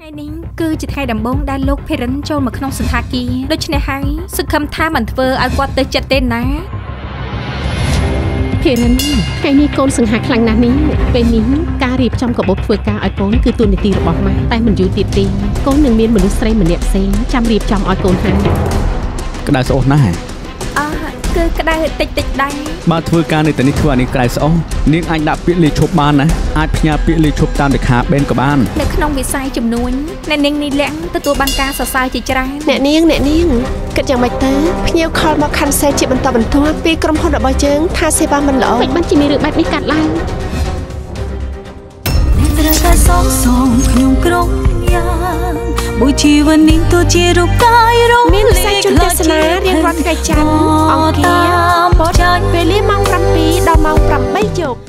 Ngày nín cứ chỉ thay đầm bông đa lốc parent cho mà không sinh thà kia. Đôi chân này hay, sự khâm tha mình vờ ai qua tới chặt tên ná. Parent, ngày ní con sinh hạt lành ná ní. Về ní, ca riệp trong cặp bột vừa ca ai con cứ tuôn để tì bỏ máy. Tay mình dữ tiệt đi, con đừng miên mình lúc say mình đẹp xe, chăm riệp trong ai con hay. Cái đại số ná. Cứ cái đại tịch tịch đây. Ba thưa ca này tại ní thưa này cái số. Nếu anh đã biết lì chụp ban này, ai phe nhà biết lì chụp tam được hà bên của ban. Nếu không bị sai chụp núi, nè níng ní lẽn từ tua ban ca sợ sai chỉ trái. Nè níng, cái chẳng mày tới. Phe nhau call mà khăn xe chụp bên tàu bên thua. Vì cầm không được bao chớng, tha xe ba mình lỡ. Mình bắn chỉ ní được bắn ní cạn lại. Buổi chiều vẫn nín tôi chia rục tay rung miếng say chút cho sná riêng rắn cây chắn ông kia bỏ chơi về lý mong rắn bí đào mong rắn bấy chục.